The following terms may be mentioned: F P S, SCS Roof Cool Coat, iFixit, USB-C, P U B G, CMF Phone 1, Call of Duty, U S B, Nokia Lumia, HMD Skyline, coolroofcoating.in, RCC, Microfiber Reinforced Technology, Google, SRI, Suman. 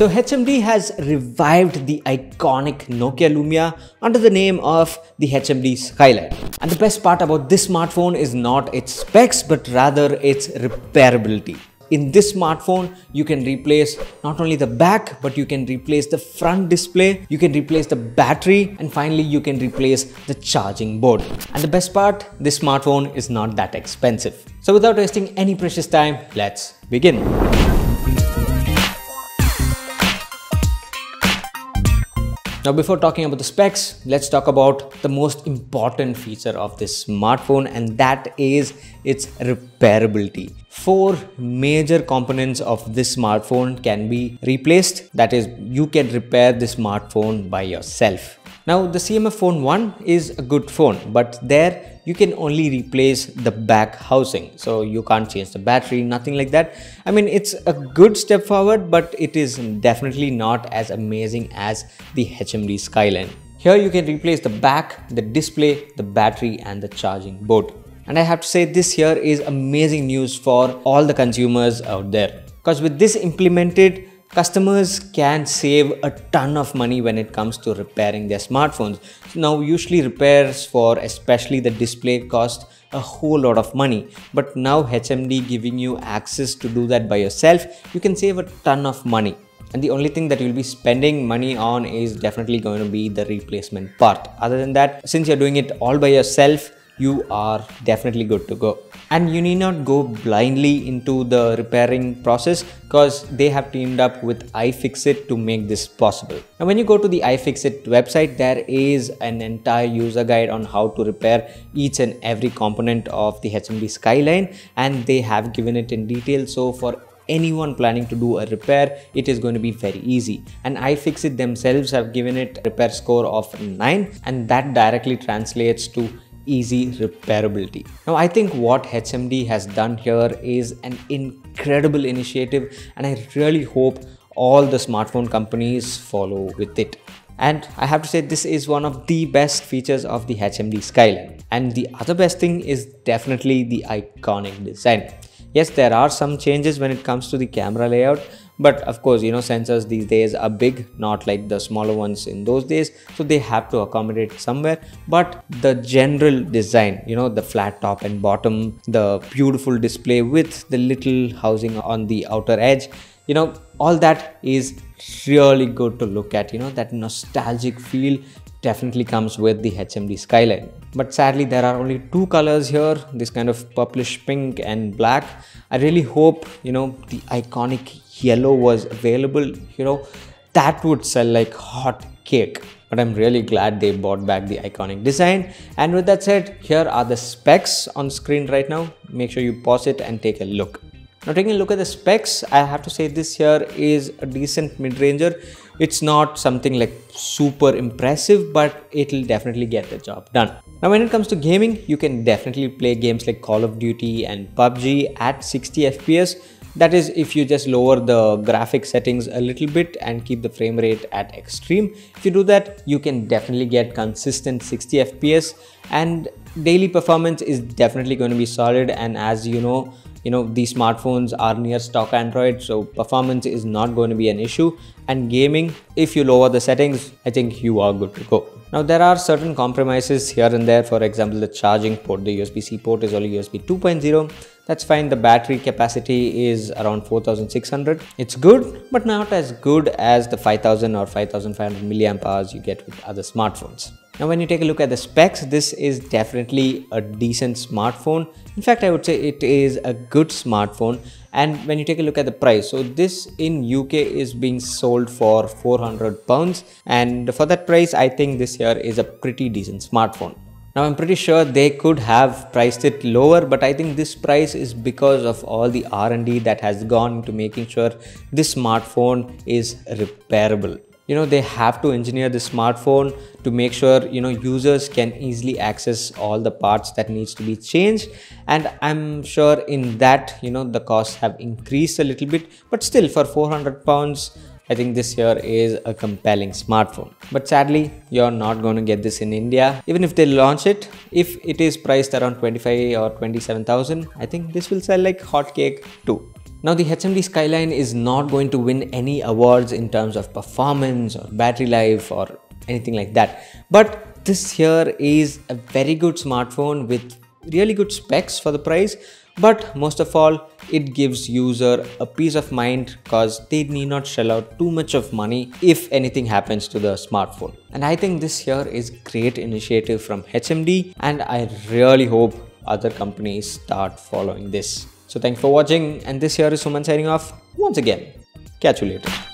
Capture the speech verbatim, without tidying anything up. So H M D has revived the iconic Nokia Lumia under the name of the H M D Skyline. And the best part about this smartphone is not its specs, but rather its repairability. In this smartphone, you can replace not only the back, but you can replace the front display, you can replace the battery, and finally you can replace the charging board. And the best part, this smartphone is not that expensive. So without wasting any precious time, let's begin. Now, before talking about the specs, let's talk about the most important feature of this smartphone, and that is its repairability. Four major components of this smartphone can be replaced. That is, you can repair this smartphone by yourself. Now, the C M F Phone one is a good phone, but there you can only replace the back housing. So you can't change the battery, nothing like that. I mean, it's a good step forward, but it is definitely not as amazing as the H M D Skyline. Here you can replace the back, the display, the battery, and the charging board. And I have to say, this here is amazing news for all the consumers out there. Because with this implemented, customers can save a ton of money when it comes to repairing their smartphones. Now, usually repairs for especially the display cost a whole lot of money. But now H M D giving you access to do that by yourself, you can save a ton of money. And the only thing that you'll be spending money on is definitely going to be the replacement part. Other than that, since you're doing it all by yourself, you are definitely good to go. And you need not go blindly into the repairing process, because they have teamed up with iFixit to make this possible. Now, when you go to the iFixit website, there is an entire user guide on how to repair each and every component of the H M D Skyline, and they have given it in detail. So for anyone planning to do a repair, it is going to be very easy. And iFixit themselves have given it a repair score of nine, and that directly translates to easy repairability. Now, I think what H M D has done here is an incredible initiative, and I really hope all the smartphone companies follow with it. And I have to say, this is one of the best features of the H M D Skyline. And the other best thing is definitely the iconic design. Yes, there are some changes when it comes to the camera layout, but of course, you know, sensors these days are big, not like the smaller ones in those days. So they have to accommodate somewhere. But the general design, you know, the flat top and bottom, the beautiful display with the little housing on the outer edge, you know, all that is really good to look at. You know, that nostalgic feel definitely comes with the H M D Skyline. But sadly, there are only two colors here, this kind of purplish pink and black. I really hope, you know, the iconic yellow was available. You know, that would sell like hot cake. But I'm really glad they brought back the iconic design. And with that said, here are the specs on screen right now. Make sure you pause it and take a look. Now, taking a look at the specs, I have to say this here is a decent mid-ranger. It's not something like super impressive, but it'll definitely get the job done. Now, when it comes to gaming, you can definitely play games like Call of Duty and P U B G at sixty F P S. That is, if you just lower the graphic settings a little bit and keep the frame rate at extreme. If you do that, you can definitely get consistent sixty F P S, and daily performance is definitely going to be solid. And as you know, you know, these smartphones are near stock Android, so performance is not going to be an issue. And gaming, if you lower the settings, I think you are good to go. Now, there are certain compromises here and there. For example, the charging port, the U S B C port is only U S B two point oh. That's fine. The battery capacity is around four thousand six hundred. It's good, but not as good as the five thousand or five thousand five hundred milliamp hours you get with other smartphones. Now, when you take a look at the specs, this is definitely a decent smartphone. In fact, I would say it is a good smartphone. And when you take a look at the price, so this in U K is being sold for four hundred pounds. And for that price, I think this here is a pretty decent smartphone. Now, I'm pretty sure they could have priced it lower, but I think this price is because of all the R and D that has gone into making sure this smartphone is repairable. You know, they have to engineer the smartphone to make sure, you know, users can easily access all the parts that needs to be changed. And I'm sure in that, you know, the costs have increased a little bit, but still for four hundred pounds, I think this here is a compelling smartphone. But sadly, you're not going to get this in India. Even if they launch it, if it is priced around twenty-five or twenty-seven thousand, I think this will sell like hotcake too. Now the H M D Skyline is not going to win any awards in terms of performance or battery life or anything like that, but this here is a very good smartphone with really good specs for the price. But most of all, it gives user a peace of mind because they need not shell out too much of money if anything happens to the smartphone. And I think this here is great initiative from H M D, and I really hope other companies start following this. So thanks for watching, and this here is Suman signing off once again. Catch you later.